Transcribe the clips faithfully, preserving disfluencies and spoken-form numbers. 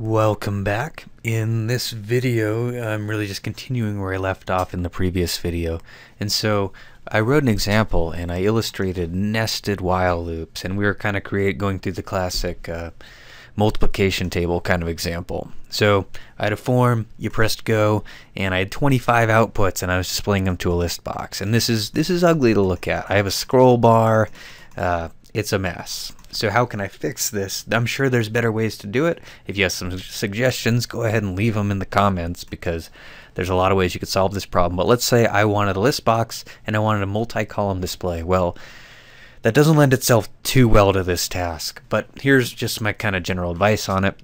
Welcome back. In this video, I'm really just continuing where I left off in the previous video. And so I wrote an example and I illustrated nested while loops, and we were kind of create going through the classic uh, multiplication table kind of example. So I had a form, you pressed go, and I had twenty-five outputs and I was displaying them to a list box. And this is this is ugly to look at. I have a scroll bar. Uh, it's a mess. So how can I fix this? I'm sure there's better ways to do it. If you have some suggestions, go ahead and leave them in the comments, because there's a lot of ways you could solve this problem. But let's say I wanted a list box and I wanted a multi-column display. Well, that doesn't lend itself too well to this task, but here's just my kind of general advice on it.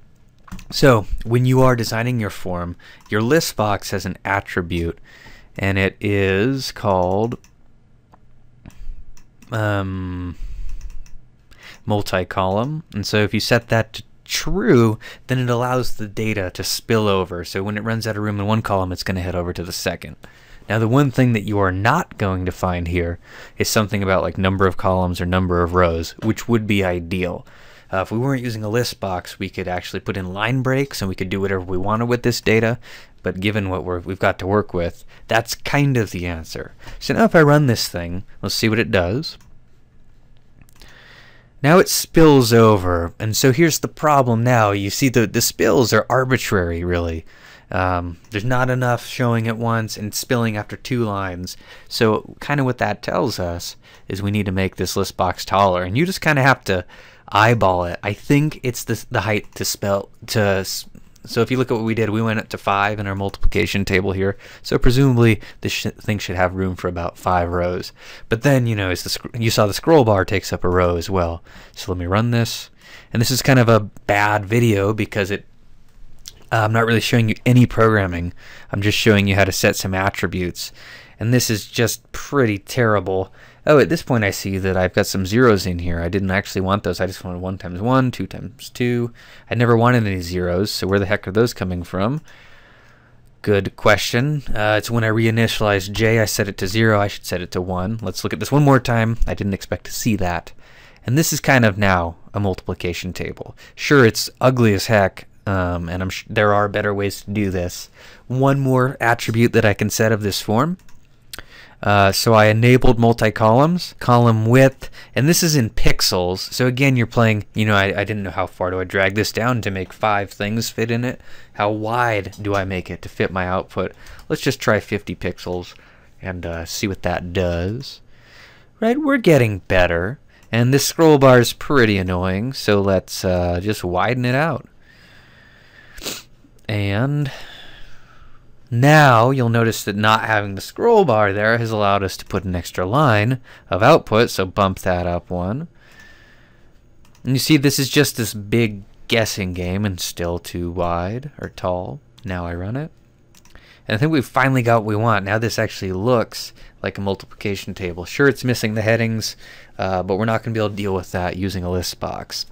So when you are designing your form, your list box has an attribute, and it is called um, multi-column. And so if you set that to true, then it allows the data to spill over. So when it runs out of room in one column, it's going to head over to the second. Now, the one thing that you are not going to find here is something about like number of columns or number of rows, which would be ideal. Uh, if we weren't using a list box, we could actually put in line breaks and we could do whatever we wanted with this data. But given what we're, we've got to work with, that's kind of the answer. So now if I run this thing, let's see what it does. Now it spills over, and so here's the problem now. You see the, the spills are arbitrary, really. Um, there's not enough showing at once and spilling after two lines. So kind of what that tells us is we need to make this list box taller, and you just kind of have to eyeball it. I think it's the, the height to spell to. So if you look at what we did, we went up to five in our multiplication table here. So presumably this sh thing should have room for about five rows. But then, you know, as the sc you saw the scroll bar takes up a row as well. So let me run this. And this is kind of a bad video because it uh, I'm not really showing you any programming. I'm just showing you how to set some attributes. And this is just pretty terrible. Oh, at this point I see that I've got some zeros in here. I didn't actually want those. I just wanted one times one, two times two. I never wanted any zeros, so where the heck are those coming from? Good question. Uh, it's when I reinitialized J, I set it to zero. I should set it to one. Let's look at this one more time. I didn't expect to see that. And this is kind of now a multiplication table. Sure, it's ugly as heck. Um, and I'm sh there are better ways to do this. One more attribute that I can set of this form. Uh, so I enabled multi-columns, column width, and this is in pixels. So again, you're playing, you know, I, I didn't know how far do I drag this down to make five things fit in it. How wide do I make it to fit my output? Let's just try fifty pixels and uh, see what that does. Right, we're getting better. And this scroll bar is pretty annoying, so let's uh, just widen it out. And now you'll notice that not having the scroll bar there has allowed us to put an extra line of output, so bump that up one. And you see this is just this big guessing game, and still too wide or tall. Now I run it. And I think we've finally got what we want. Now this actually looks like a multiplication table. Sure, it's missing the headings, uh, but we're not going to be able to deal with that using a list box.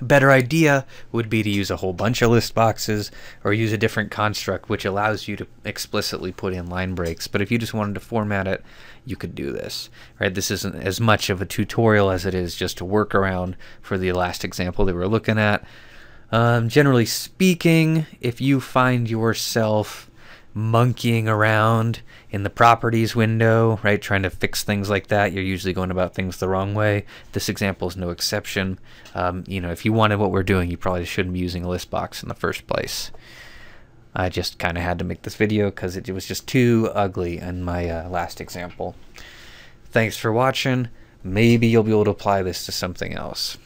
A better idea would be to use a whole bunch of list boxes or use a different construct which allows you to explicitly put in line breaks. But if you just wanted to format it, you could do this. Right? This isn't as much of a tutorial as it is just a workaround for the last example that we're looking at. Um, generally speaking, if you find yourself monkeying around in the properties window, right, trying to fix things like that, you're usually going about things the wrong way. This example is no exception. Um, you know, if you wanted what we're doing, you probably shouldn't be using a list box in the first place. I just kind of had to make this video because it, it was just too ugly in my uh, last example. Thanks for watching. Maybe you'll be able to apply this to something else.